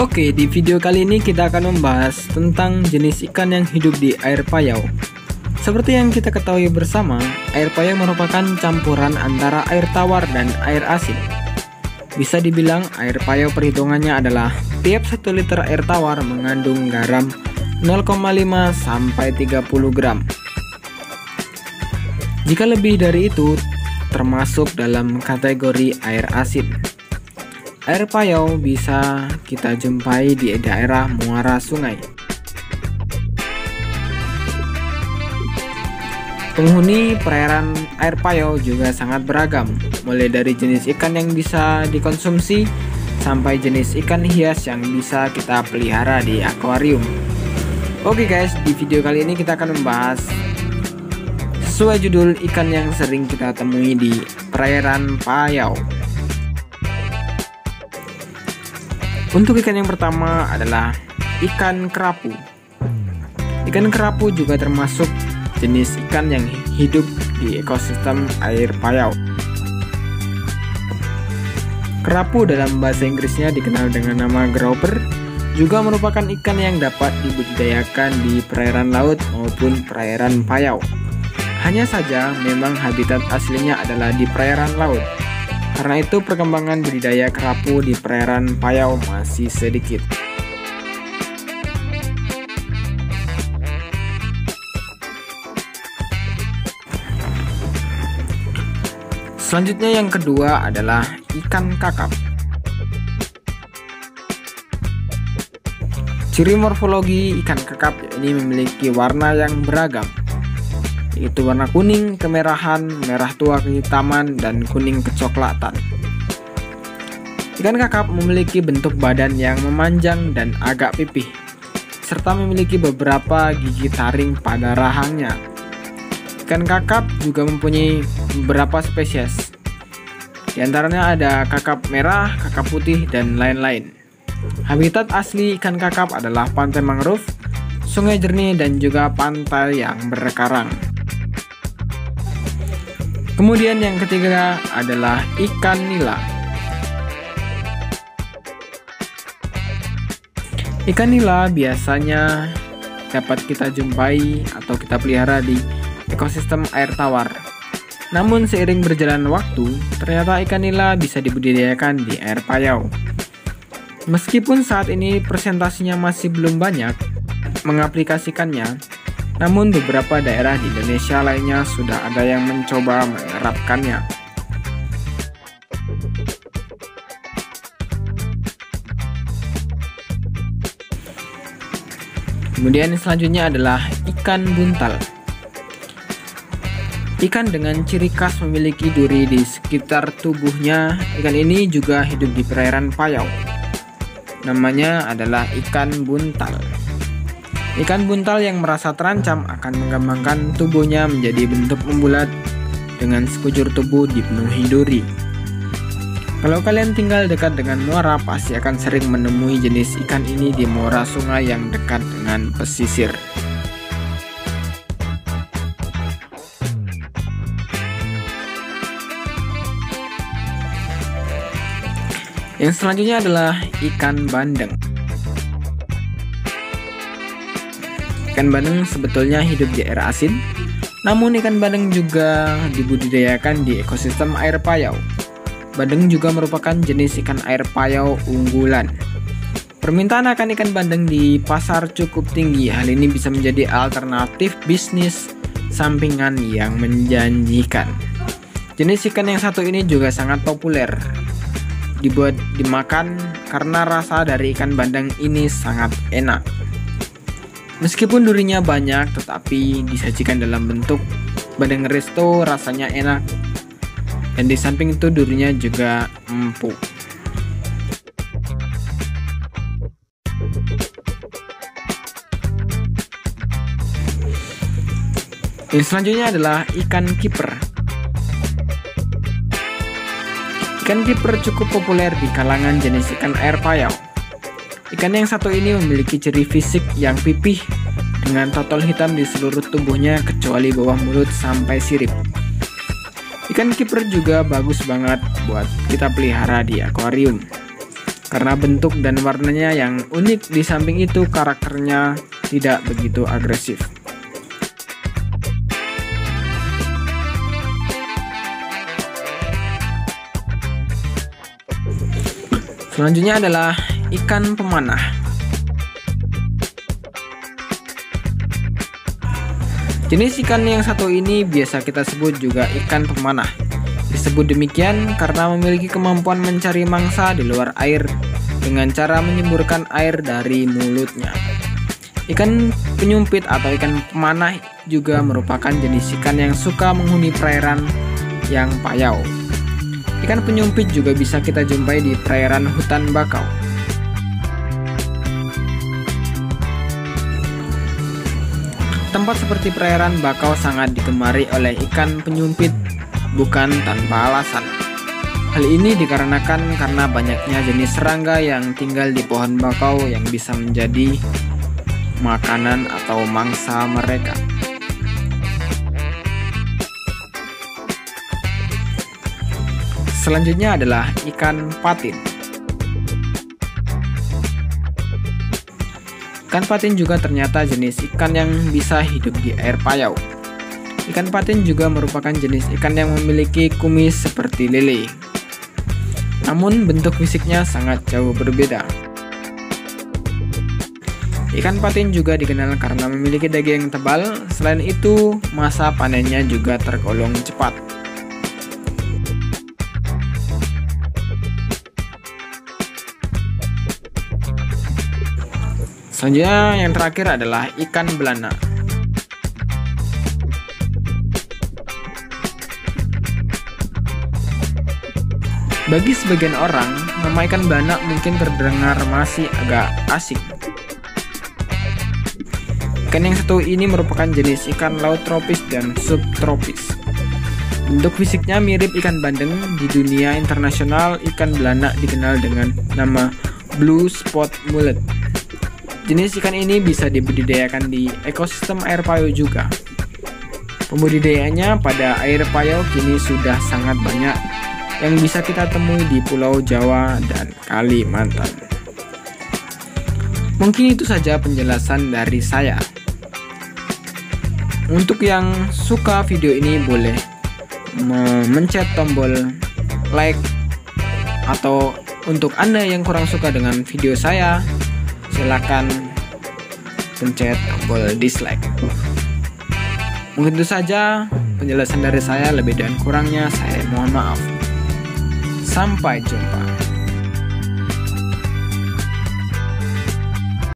Oke, di video kali ini kita akan membahas tentang jenis ikan yang hidup di air payau. Seperti yang kita ketahui bersama, air payau merupakan campuran antara air tawar dan air asin. Bisa dibilang air payau perhitungannya adalah tiap 1 liter air tawar mengandung garam 0,5 sampai 30 gram. Jika lebih dari itu, termasuk dalam kategori air asin. Air payau bisa kita jumpai di daerah muara sungai. Penghuni perairan air payau juga sangat beragam, mulai dari jenis ikan yang bisa dikonsumsi sampai jenis ikan hias yang bisa kita pelihara di akuarium. Oke guys, di video kali ini kita akan membahas sesuai judul ikan yang sering kita temui di perairan payau. Untuk ikan yang pertama adalah ikan kerapu. Ikan kerapu juga termasuk jenis ikan yang hidup di ekosistem air payau. Kerapu dalam bahasa Inggrisnya dikenal dengan nama grouper, juga merupakan ikan yang dapat dibudidayakan di perairan laut maupun perairan payau. Hanya saja memang habitat aslinya adalah di perairan laut. Karena itu perkembangan budidaya kerapu di perairan payau masih sedikit. Selanjutnya yang kedua adalah ikan kakap. Ciri morfologi ikan kakap ini memiliki warna yang beragam, yaitu warna kuning, kemerahan, merah tua kehitaman, dan kuning kecoklatan. Ikan kakap memiliki bentuk badan yang memanjang dan agak pipih, serta memiliki beberapa gigi taring pada rahangnya. Ikan kakap juga mempunyai beberapa spesies, di antaranya ada kakap merah, kakap putih, dan lain-lain. Habitat asli ikan kakap adalah pantai mangrove, sungai jernih, dan juga pantai yang berkarang. Kemudian yang ketiga adalah ikan nila. Ikan nila biasanya dapat kita jumpai atau kita pelihara di ekosistem air tawar. Namun seiring berjalan waktu, ternyata ikan nila bisa dibudidayakan di air payau. Meskipun saat ini persentasinya masih belum banyak mengaplikasikannya, namun beberapa daerah di Indonesia lainnya sudah ada yang mencoba menerapkannya. Kemudian selanjutnya adalah ikan buntal. Ikan dengan ciri khas memiliki duri di sekitar tubuhnya. Ikan ini juga hidup di perairan payau. Namanya adalah ikan buntal. Ikan buntal yang merasa terancam akan mengembangkan tubuhnya menjadi bentuk membulat dengan sekujur tubuh dipenuhi duri. Kalau kalian tinggal dekat dengan muara, pasti akan sering menemui jenis ikan ini di muara sungai yang dekat dengan pesisir. Yang selanjutnya adalah ikan bandeng. Ikan bandeng sebetulnya hidup di air asin, namun ikan bandeng juga dibudidayakan di ekosistem air payau. Bandeng juga merupakan jenis ikan air payau unggulan. Permintaan akan ikan bandeng di pasar cukup tinggi, hal ini bisa menjadi alternatif bisnis sampingan yang menjanjikan. Jenis ikan yang satu ini juga sangat populer dibuat dimakan karena rasa dari ikan bandeng ini sangat enak. Meskipun durinya banyak, tetapi disajikan dalam bentuk bandeng resto rasanya enak. Dan di samping itu durinya juga empuk. Yang selanjutnya adalah ikan kiper. Ikan kiper cukup populer di kalangan jenis ikan air payau. Ikan yang satu ini memiliki ciri fisik yang pipih dengan totol hitam di seluruh tubuhnya kecuali bawah mulut sampai sirip. Ikan kiper juga bagus banget buat kita pelihara di akuarium. karena bentuk dan warnanya yang unik. Di samping itu karakternya tidak begitu agresif. Selanjutnya adalah ikan pemanah. Jenis ikan yang satu ini biasa kita sebut juga ikan pemanah. Disebut demikian karena memiliki kemampuan mencari mangsa di luar air dengan cara menyemburkan air dari mulutnya. Ikan penyumpit atau ikan pemanah juga merupakan jenis ikan yang suka menghuni perairan yang payau. Ikan penyumpit juga bisa kita jumpai di perairan hutan bakau. Tempat seperti perairan bakau sangat digemari oleh ikan penyumpit, bukan tanpa alasan. Hal ini dikarenakan karena banyaknya jenis serangga yang tinggal di pohon bakau yang bisa menjadi makanan atau mangsa mereka. Selanjutnya adalah ikan patin. Ikan patin juga ternyata jenis ikan yang bisa hidup di air payau. Ikan patin juga merupakan jenis ikan yang memiliki kumis seperti lele. Namun bentuk fisiknya sangat jauh berbeda. Ikan patin juga dikenal karena memiliki daging yang tebal. Selain itu, masa panennya juga tergolong cepat. Selanjutnya yang terakhir adalah ikan belanak. Bagi sebagian orang, nama ikan belanak mungkin terdengar masih agak asing. Ikan yang satu ini merupakan jenis ikan laut tropis dan subtropis. Bentuk fisiknya mirip ikan bandeng. Di dunia internasional, ikan belanak dikenal dengan nama Blue Spot Mullet. Jenis ikan ini bisa dibudidayakan di ekosistem air payau juga. Pembudidayaannya pada air payau kini sudah sangat banyak yang bisa kita temui di Pulau Jawa dan Kalimantan. Mungkin itu saja penjelasan dari saya. Untuk yang suka video ini boleh mencet tombol like, atau untuk Anda yang kurang suka dengan video saya, silahkan pencet tombol dislike. Mungkin itu saja penjelasan dari saya. Lebih dan kurangnya saya mohon maaf. Sampai jumpa.